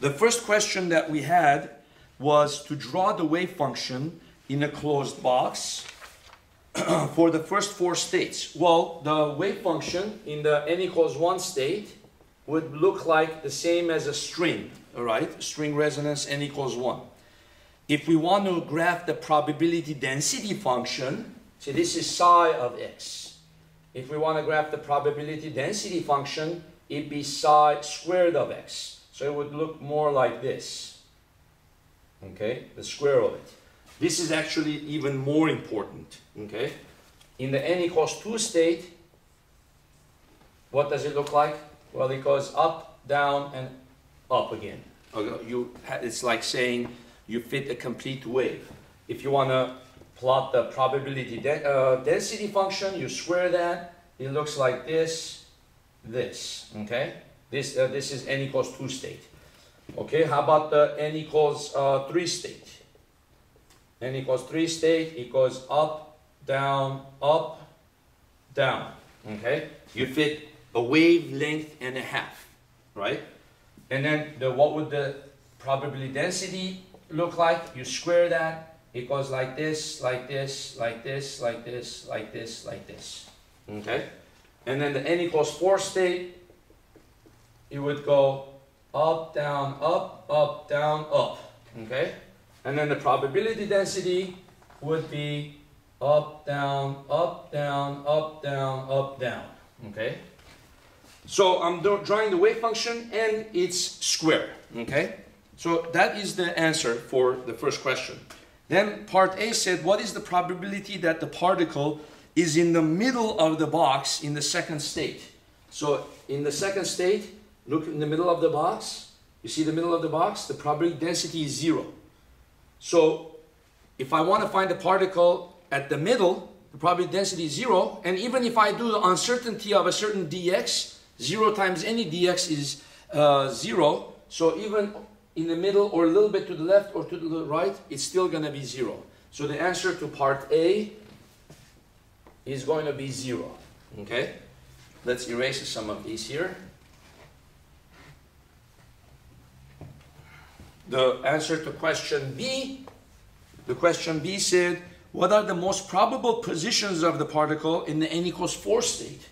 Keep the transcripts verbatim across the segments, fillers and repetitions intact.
The first question that we had was to draw the wave function in a closed box for the first four states. Well, the wave function in the n equals one state would look like the same as a string, all right? String resonance n equals one. If we want to graph the probability density function, see, this is psi of x. If we want to graph the probability density function, it'd be psi squared of x. So it would look more like this, okay? The square of it. This is actually even more important, okay? In the n equals two state, what does it look like? Well, it goes up, down, and up again. Okay. You, it's like saying you fit a complete wave. If you want to plot the probability de uh, density function, you square that, it looks like this, this, okay? This, uh, this is n equals two state. Okay, how about the n equals uh, three state? N equals three state, it goes up, down, up, down, okay? You fit a wavelength and a half, right? And then the, what would the probability density look like? You square that, it goes like this, like this, like this, like this, like this, like this, okay? And then the n equals four state, it would go up, down, up, up, down, up, okay? And then the probability density would be up, down, up, down, up, down, up, down, okay? So I'm drawing the wave function and it's square, okay? So that is the answer for the first question. Then part A said, what is the probability that the particle is in the middle of the box in the second state? So in the second state, look in the middle of the box. You see the middle of the box? The probability density is zero. So if I want to find the particle at the middle, the probability density is zero. And even if I do the uncertainty of a certain dx, zero times any dx is uh, zero. So even in the middle or a little bit to the left or to the right, it's still going to be zero. So the answer to part A is going to be zero. Okay? Let's erase some of these here. The answer to question B, the question B said, what are the most probable positions of the particle in the n equals four state?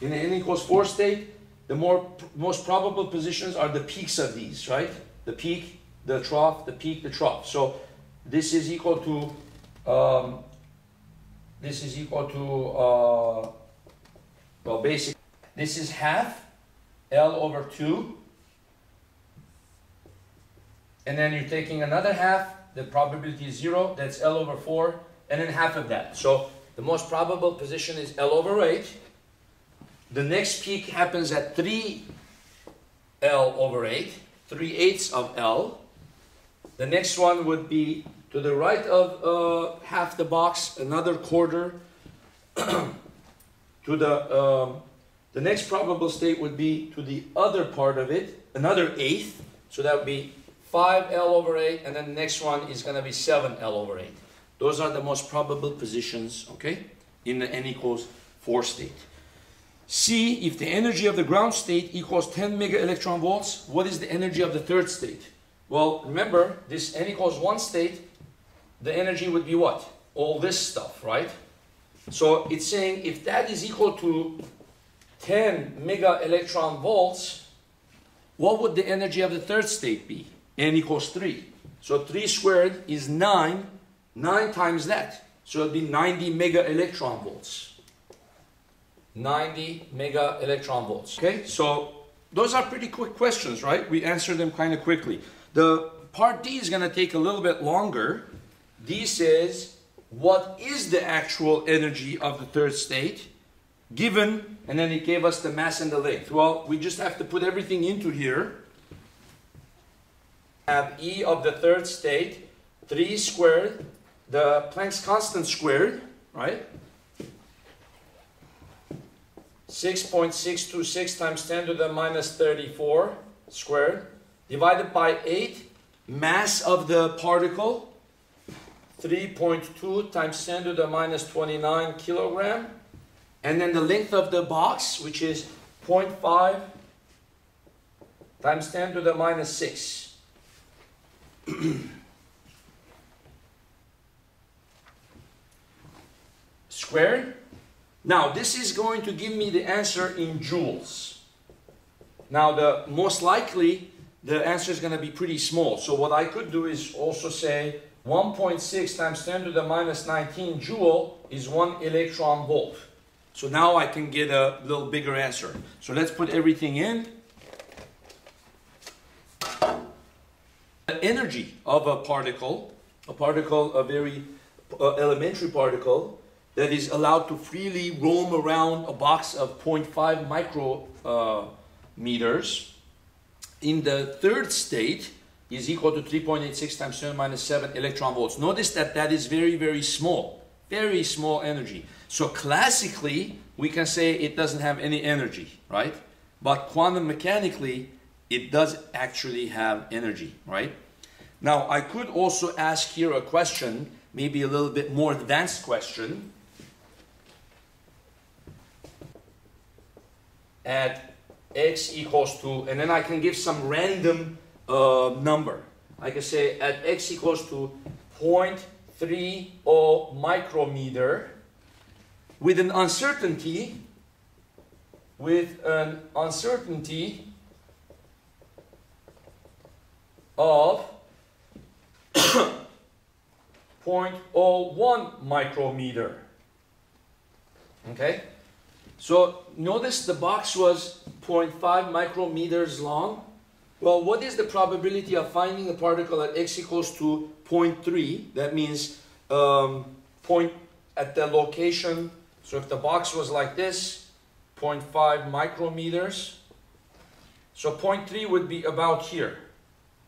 In the n equals four state, the more, most probable positions are the peaks of these, right? The peak, the trough, the peak, the trough. So this is equal to, um, this is equal to, uh, well, basically, this is half L over two. And then you're taking another half, the probability is zero, that's L over four, and then half of that. So the most probable position is L over eight. The next peak happens at three L over eight, three eighths of L. The next one would be to the right of uh, half the box, another quarter. To the, um, the next probable state would be to the other part of it, another eighth, so that would be five L over eight, and then the next one is going to be seven L over eight. Those are the most probable positions, okay, in the n equals four state. C, if the energy of the ground state equals ten mega electron volts, what is the energy of the third state? Well, remember, this n equals one state, the energy would be what? All this stuff, right? So it's saying if that is equal to ten mega electron volts, what would the energy of the third state be? N equals three. So three squared is nine. nine times that. So it would be ninety mega electron volts. ninety mega electron volts. Okay, so those are pretty quick questions, right? We answer them kind of quickly. The part D is going to take a little bit longer. D says, what is the actual energy of the third state given? And then it gave us the mass and the length. Well, we just have to put everything into here. Have E of the third state, three squared, the Planck's constant squared, right? six point six two six times ten to the minus thirty-four squared, divided by eight, mass of the particle, three point two times ten to the minus twenty-nine kilogram, and then the length of the box, which is zero point five times ten to the minus six. Squared. Now this is going to give me the answer in joules. Now the most likely the answer is going to be pretty small. So what I could do is also say one point six times ten to the minus nineteen joule is one electron volt. So now I can get a little bigger answer. So let's put everything in. The energy of a particle, a particle, a very uh, elementary particle that is allowed to freely roam around a box of zero point five micrometers uh, in the third state is equal to three point eight six times ten to the minus seven electron volts. Notice that that is very, very small. Very small energy. So classically, we can say it doesn't have any energy, right? But quantum mechanically, it does actually have energy, right? Now, I could also ask here a question, maybe a little bit more advanced question. At x equals to, and then I can give some random uh, number. I can say at x equals to zero point three zero micrometer with an uncertainty with an uncertainty of zero point zero one micrometer. Okay, so notice the box was zero point five micrometers long. Well, what is the probability of finding a particle at x equals to zero point three? That means um, point at the location. So if the box was like this, zero point five micrometers. So zero point three would be about here, zero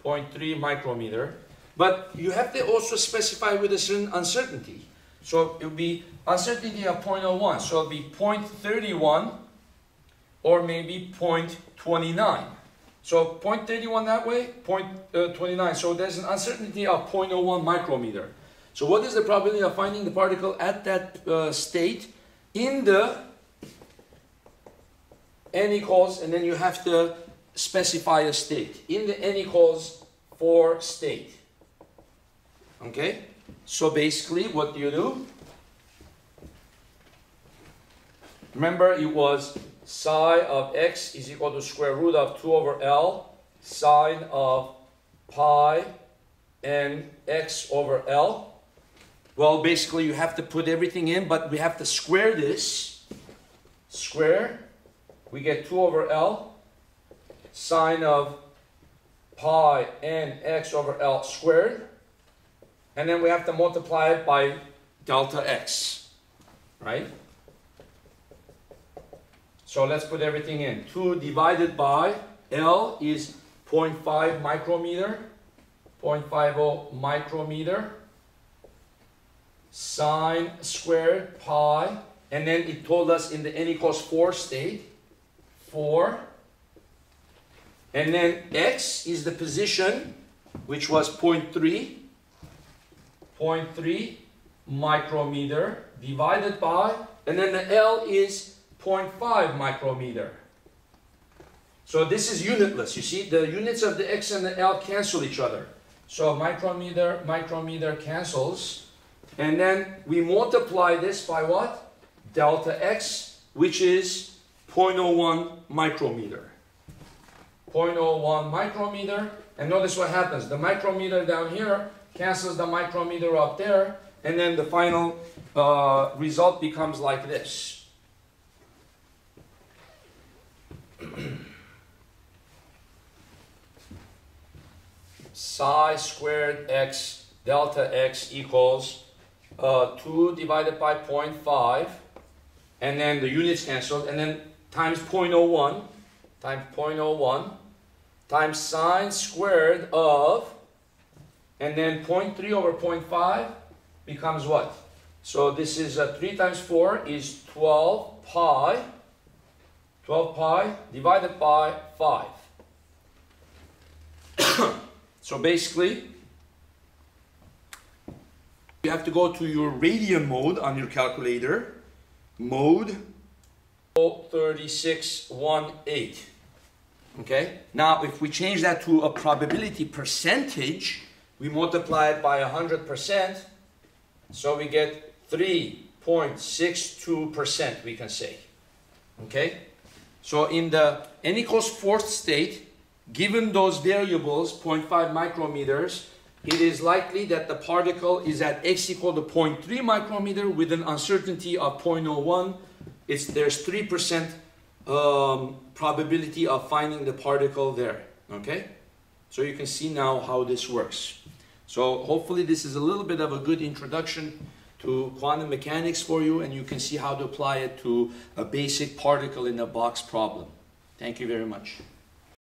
point three micrometer. But you have to also specify with a certain uncertainty. So it would be uncertainty of zero point zero one. So it would be zero point three one or maybe zero point two nine. So zero point three one that way, zero point two nine. So there's an uncertainty of zero point zero one micrometer. So what is the probability of finding the particle at that uh, state in the n equals, and then you have to specify a state, in the n equals four state. Okay? So basically what do you do? Remember it was psi of x is equal to square root of two over L sine of pi and x over L. Well, basically you have to put everything in, but we have to square this. Square, we get two over L sine of pi and x over L squared. And then we have to multiply it by delta x, right? So let's put everything in. two divided by L is zero point five micrometer, zero point five micrometer, sine squared pi, and then it told us in the n equals four state, four, and then x is the position, which was zero point three micrometer, divided by, and then the L is zero point five micrometer. So this is unitless. You see, the units of the x and the L cancel each other. So micrometer, micrometer cancels. And then we multiply this by what? Delta x, which is zero point zero one micrometer. zero point zero one micrometer. And notice what happens. The micrometer down here cancels the micrometer up there. And then the final uh, result becomes like this. Psi squared x delta x equals uh, two divided by zero point five, and then the units canceled, and then times zero point zero one times zero point zero one times sine squared of, and then zero point three over zero point five becomes what? So this is uh, three times four is twelve pi. twelve pi divided by five. So basically, you have to go to your radian mode on your calculator. Mode, thirty-six eighteen. Okay? Now, if we change that to a probability percentage, we multiply it by one hundred percent, so we get three point six two percent, we can say. Okay? So in the n equals fourth state, given those variables, zero point five micrometers, it is likely that the particle is at x equal to zero point three micrometer with an uncertainty of zero point zero one. It's, there's three percent um, probability of finding the particle there, okay? So you can see now how this works. So hopefully this is a little bit of a good introduction to quantum mechanics for you, and you can see how to apply it to a basic particle in a box problem. Thank you very much.